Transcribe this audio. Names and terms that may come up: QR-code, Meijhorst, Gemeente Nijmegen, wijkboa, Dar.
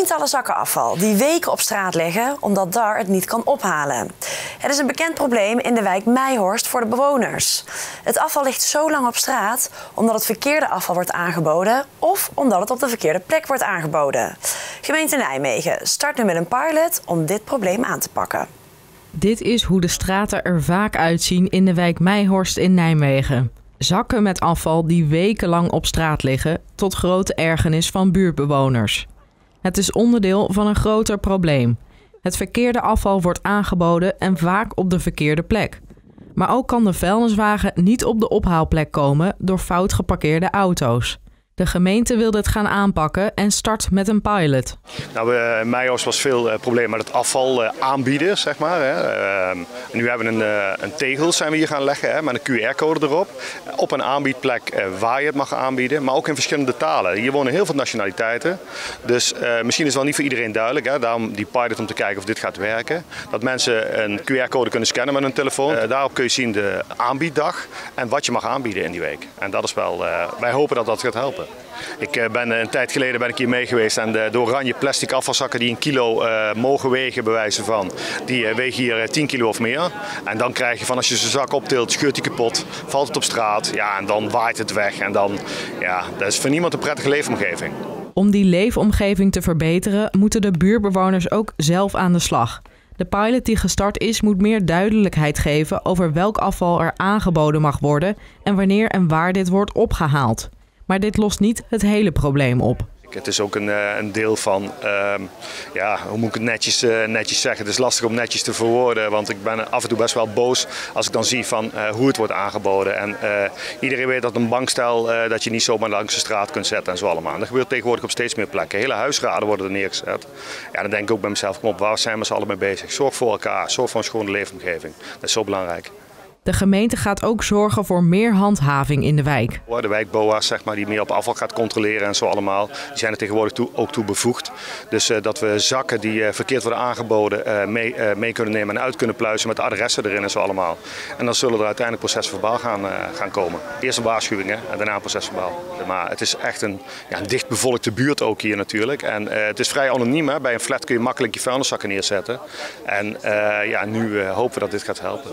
tientallen zakken afval die weken op straat liggen omdat Dar het niet kan ophalen. Het is een bekend probleem in de wijk Meijhorst voor de bewoners. Het afval ligt zo lang op straat omdat het verkeerde afval wordt aangeboden of omdat het op de verkeerde plek wordt aangeboden. Gemeente Nijmegen start nu met een pilot om dit probleem aan te pakken. Dit is hoe de straten er vaak uitzien in de wijk Meijhorst in Nijmegen. Zakken met afval die wekenlang op straat liggen, tot grote ergernis van buurtbewoners. Het is onderdeel van een groter probleem. Het verkeerde afval wordt aangeboden en vaak op de verkeerde plek. Maar ook kan de vuilniswagen niet op de ophaalplek komen door fout geparkeerde auto's. De gemeente wil dit gaan aanpakken en start met een pilot. Nou, in Meijhorst was veel probleem met het afval aanbieden, zeg maar. Nu hebben we een tegel zijn we hier gaan leggen met een QR-code erop. Op een aanbiedplek waar je het mag aanbieden, maar ook in verschillende talen. Hier wonen heel veel nationaliteiten, dus misschien is het wel niet voor iedereen duidelijk. Daarom die pilot om te kijken of dit gaat werken. Dat mensen een QR-code kunnen scannen met hun telefoon. Daarop kun je zien de aanbieddag en wat je mag aanbieden in die week. En dat is wel, wij hopen dat dat gaat helpen. Ik ben een tijd geleden hier mee geweest en de oranje plastic afvalzakken die een kilo mogen wegen bij wijze van, die wegen hier 10 kilo of meer. En dan krijg je van als je zo'n zak optilt, scheurt die kapot, valt het op straat, ja, en dan waait het weg. En dan, ja, dat is voor niemand een prettige leefomgeving. Om die leefomgeving te verbeteren moeten de buurtbewoners ook zelf aan de slag. De pilot die gestart is moet meer duidelijkheid geven over welk afval er aangeboden mag worden en wanneer en waar dit wordt opgehaald. Maar dit lost niet het hele probleem op. Het is ook een deel van, hoe moet ik het netjes zeggen? Het is lastig om netjes te verwoorden, want ik ben af en toe best wel boos als ik dan zie van hoe het wordt aangeboden. En iedereen weet dat een bankstel dat je niet zomaar langs de straat kunt zetten en zo allemaal. Dat gebeurt tegenwoordig op steeds meer plekken. Hele huisraden worden er neergezet. Ja, dan denk ik ook bij mezelf, kom op, waar zijn we z'n allen mee bezig? Zorg voor elkaar, zorg voor een schone leefomgeving. Dat is zo belangrijk. De gemeente gaat ook zorgen voor meer handhaving in de wijk. De wijkboa's, zeg maar, die meer op afval gaat controleren en zo allemaal, die zijn er tegenwoordig ook toe bevoegd. Dus dat we zakken die verkeerd worden aangeboden mee kunnen nemen en uit kunnen pluizen met adressen erin en zo allemaal. En dan zullen er uiteindelijk procesverbaal gaan komen. Eerst een waarschuwing en daarna een procesverbaal. Maar het is echt een dichtbevolkte buurt ook hier natuurlijk. En het is vrij anoniem. Bij een flat kun je makkelijk je vuilniszakken neerzetten. En nu hopen we dat dit gaat helpen.